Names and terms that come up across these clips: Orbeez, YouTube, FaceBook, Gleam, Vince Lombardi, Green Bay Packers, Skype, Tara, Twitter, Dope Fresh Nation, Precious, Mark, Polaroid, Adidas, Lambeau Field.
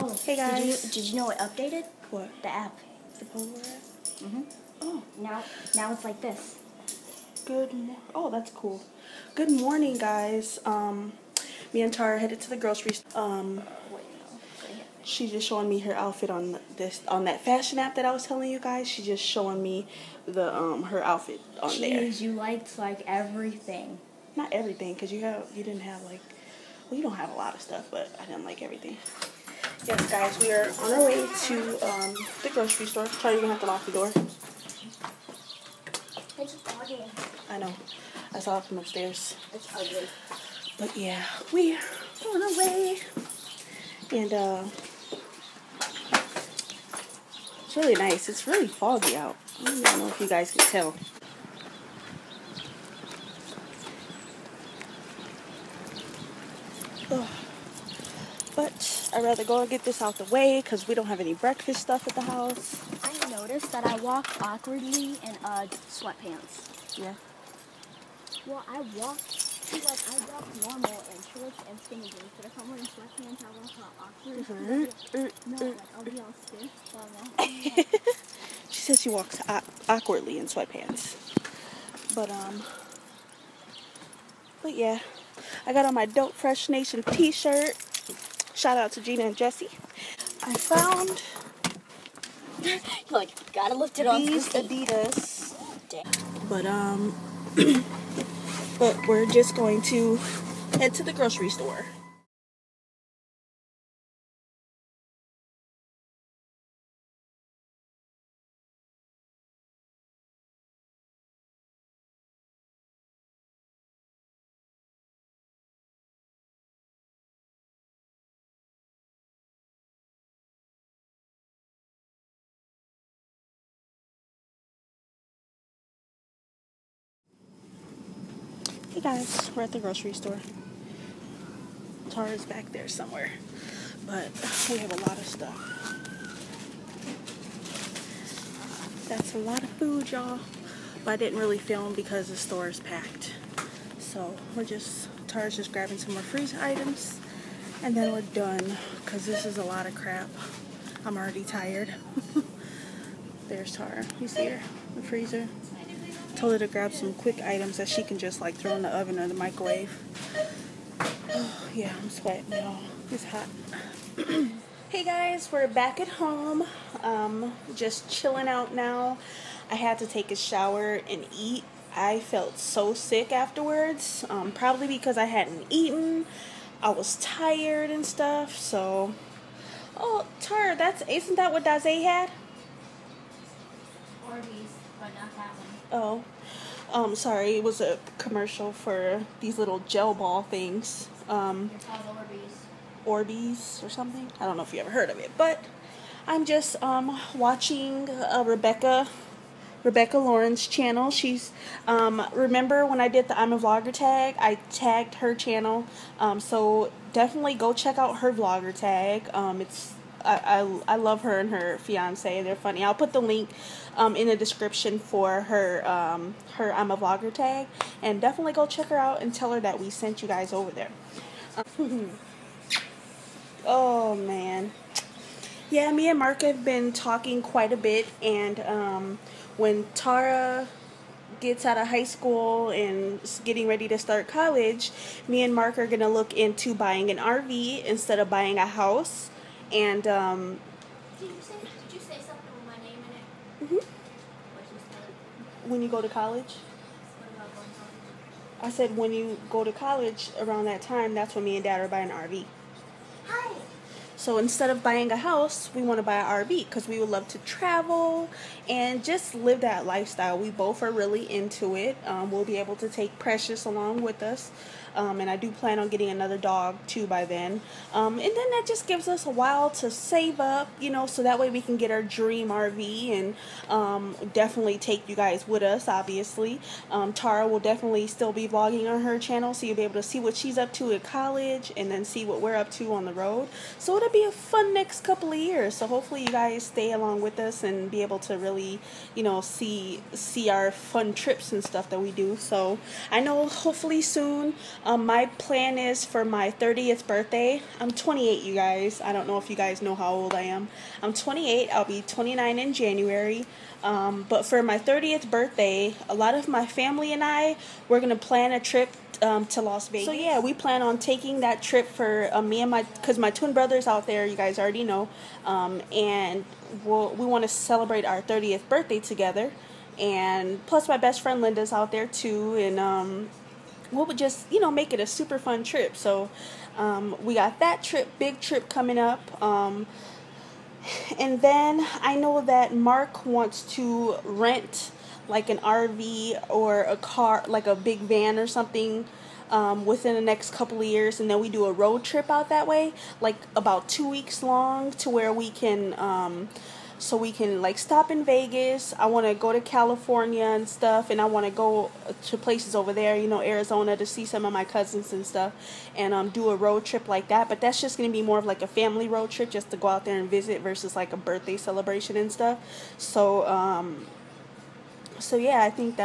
Oh, hey guys. Did you know it updated? What? The app. The Polaroid app? Mm-hmm. Oh. Now it's like this. Good morning. Oh, that's cool. Good morning, guys. Me and Tara headed to the grocery store. She's just showing me her outfit on that fashion app that I was telling you guys. She's just showing me the her outfit on there. Jeez, you liked like everything. Not everything, cause you didn't have like, well, you don't have a lot of stuff, but I didn't like everything. Yes, guys, we are on our way to the grocery store. Tara, you're gonna have to lock the door. I keep talking. I know. I saw it from upstairs. It's ugly. But yeah, we are on our way. And it's really nice. It's really foggy out. I don't know if you guys can tell. Ugh. But I'd rather go and get this out the way because we don't have any breakfast stuff at the house. I noticed that I walked awkwardly in sweatpants. Yeah. Well, I walk normal in shorts and skinny jeans, but if I'm wearing sweatpants, I walk all awkward. I'll be all stiff. She says she walks awkwardly in sweatpants. But yeah, I got on my Dope Fresh Nation t-shirt. Shout out to Gina and Jesse. I found like gotta lift it on these Adidas. But but we're just going to head to the grocery store. Hey guys, we're at the grocery store. Tara's back there somewhere, but we have a lot of stuff. That's a lot of food, y'all, but I didn't really film because the store is packed. So Tara's just grabbing some more freezer items, and then we're done, because this is a lot of crap. I'm already tired. There's Tara, you see her, the freezer. Told her to grab some quick items that she can just like throw in the oven or the microwave. Oh, yeah, I'm sweating, y'all. It's hot. Hey guys, we're back at home. Just chilling out now. I had to take a shower and eat. I felt so sick afterwards. Probably because I hadn't eaten. I was tired and stuff. So, oh, Tara, isn't that what Daze had? Orbeez, but not that one. Oh, sorry, it was a commercial for these little gel ball things. It's called Orbeez or something. I don't know if you ever heard of it, but I'm just watching Rebecca Lauren's channel. She's remember when I did the I'm a Vlogger tag, I tagged her channel. So definitely go check out her vlogger tag. I love her and her fiance. They're funny. I'll put the link in the description for her I'm a Vlogger tag, and definitely go check her out and tell her that we sent you guys over there. Oh man, yeah. Me and Mark have been talking quite a bit, and when Tara gets out of high school and getting ready to start college, me and Mark are gonna look into buying an RV instead of buying a house. And did you say something with my name in it? Mm-hmm. When you go to college? What about going to college? I said when you go to college around that time, that's when me and Dad are buying an RV. Hi. So instead of buying a house, we want to buy an RV because we would love to travel and just live that lifestyle. We both are really into it. We'll be able to take Precious along with us. And I do plan on getting another dog too by then. And then that just gives us a while to save up, you know, so that way we can get our dream RV and definitely take you guys with us, obviously. Tara will definitely still be vlogging on her channel, so you'll be able to see what she's up to at college and then see what we're up to on the road. So it'll be a fun next couple of years. So hopefully you guys stay along with us and be able to really, you know, see our fun trips and stuff that we do. So I know hopefully soon My plan is for my 30th birthday. I'm 28, you guys. I don't know if you guys know how old I am. I'm 28. I'll be 29 in January. But for my 30th birthday, a lot of my family and I, we're going to plan a trip to Las Vegas. So yeah, we plan on taking that trip for me and because my twin brother's out there, you guys already know, and we want to celebrate our 30th birthday together, and plus my best friend Linda's out there too, and we'll just, you know, make it a super fun trip. So we got that big trip coming up. And then I know that Mark wants to rent like an RV or a car, like a big van or something, within the next couple of years, and then we do a road trip out that way, like about 2 weeks long, to where we can, so we can like stop in Vegas. I want to go to California and stuff, and I want to go to places over there, you know, Arizona, to see some of my cousins and stuff, and do a road trip like that. But that's just going to be more of like a family road trip, just to go out there and visit, versus like a birthday celebration and stuff. So so yeah, I think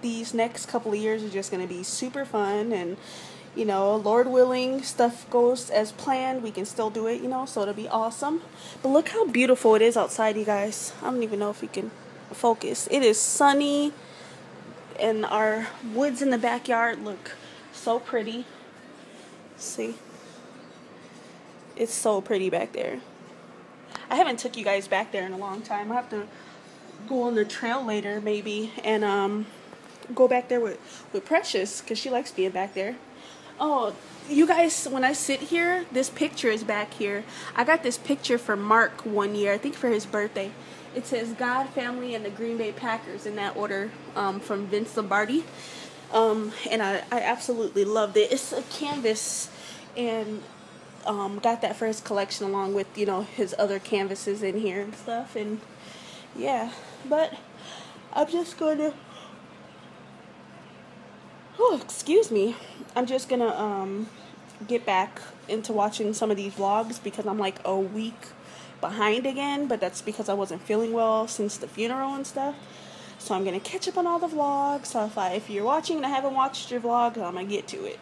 these next couple of years are just going to be super fun, and you know, Lord willing, stuff goes as planned, we can still do it, you know, so it'll be awesome. But look how beautiful it is outside, you guys. I don't even know if we can focus. It is sunny, and our woods in the backyard look so pretty. See? It's so pretty back there. I haven't took you guys back there in a long time. I have to go on the trail later, maybe, and go back there with Precious, because she likes being back there. Oh, you guys, when I sit here, this picture is back here. I got this picture for Mark one year, I think for his birthday. It says God, family, and the Green Bay Packers, in that order, from Vince Lombardi. And I absolutely loved it. It's a canvas, and got that for his collection, along with, you know, his other canvases in here and stuff. And yeah, but I'm just going to... Oh, excuse me. I'm just gonna get back into watching some of these vlogs, because I'm like a week behind again, but that's because I wasn't feeling well since the funeral and stuff. So I'm gonna catch up on all the vlogs. So if you're watching and I haven't watched your vlog, I'm gonna get to it.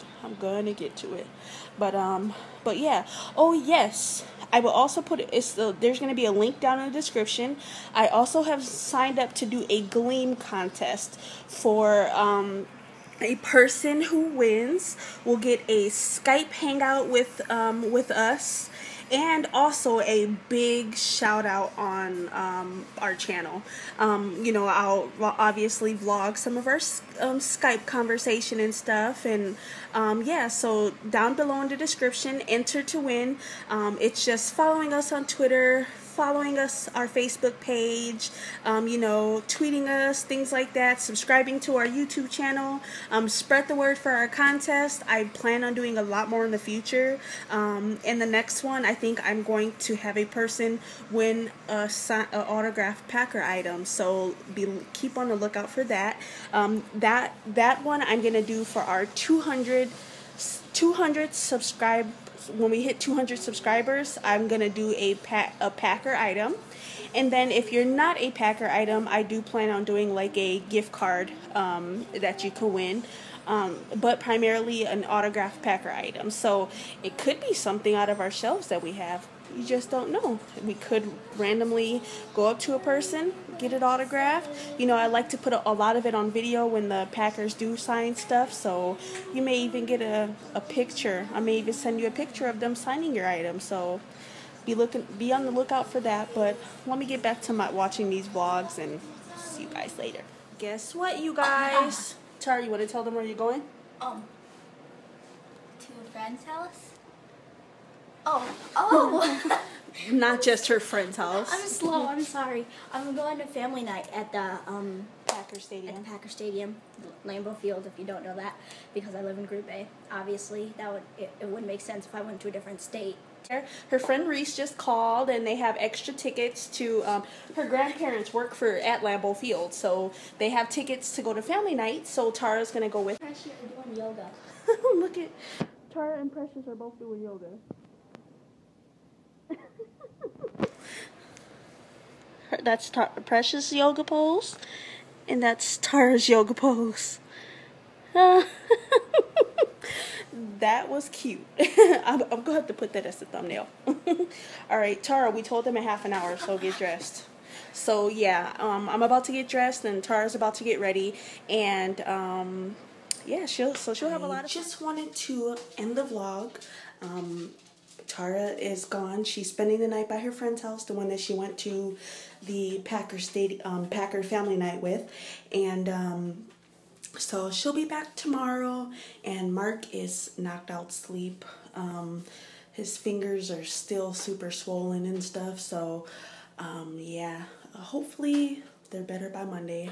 But but yeah. Oh yes, I will also put it. There's gonna be a link down in the description. I also have signed up to do a Gleam contest for a person who wins will get a Skype hangout with us, and also a big shout out on our channel. You know, I'll obviously vlog some of our Skype conversation and stuff, and yeah, so down below in the description, enter to win. It's just following us on Twitter, following us, our Facebook page, you know, tweeting us, things like that, subscribing to our YouTube channel, spread the word for our contest. I plan on doing a lot more in the future. In the next one, I think I'm going to have a person win a autographed Packer item, so keep on the lookout for that. That one I'm gonna do for our 200 subscribers. When we hit 200 subscribers, I'm gonna do a Packer item. And then if you're not a Packer item, I do plan on doing like a gift card that you can win, but primarily an autographed Packer item. So it could be something out of our shelves that we have. You just don't know. We could randomly go up to a person, get it autographed. You know, I like to put a lot of it on video when the Packers do sign stuff, so you may even get a picture. I may even send you a picture of them signing your item, so be on the lookout for that. But let me get back to watching these vlogs, and see you guys later. Guess what, you guys? Tara, you want to tell them where you're going? To a friend's house. Oh. Not just her friend's house. I'm slow. I'm sorry. I'm going to family night at the Packer Stadium. At the Packer Stadium, Lambeau Field. If you don't know that, because I live in Green Bay, obviously it wouldn't make sense if I went to a different state. Her friend Reese just called, and they have extra tickets to her grandparents work at Lambeau Field, so they have tickets to go to family night. So Tara's gonna go with. Precious are doing yoga. Look at Tara and Precious are both doing yoga. That's Precious yoga pose, and that's Tara's yoga pose. that was cute. I'm going to have to put that as the thumbnail. All right, Tara, we told them in half an hour, so get dressed. So, yeah, I'm about to get dressed, and Tara's about to get ready, and, yeah, she'll have a lot of fun. Just wanted to end the vlog. Tara is gone. She's spending the night by her friend's house, the one that she went to the Packer family night with, and, so she'll be back tomorrow, and Mark is knocked out sleep. His fingers are still super swollen and stuff, so yeah, hopefully they're better by Monday.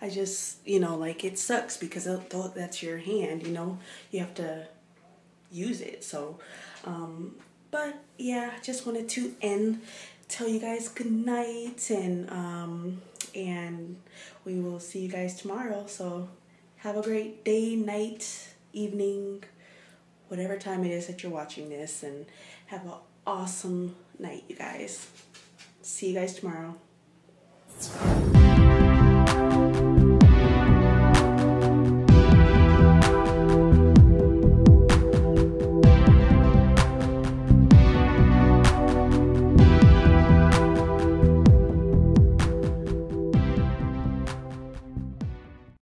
I just, you know, like, it sucks because that's your hand, you know, you have to use it. So but yeah, just wanted to tell you guys good night, and we will see you guys tomorrow. So have a great day, night, evening, whatever time it is that you're watching this, and have an awesome night, you guys. See you guys tomorrow.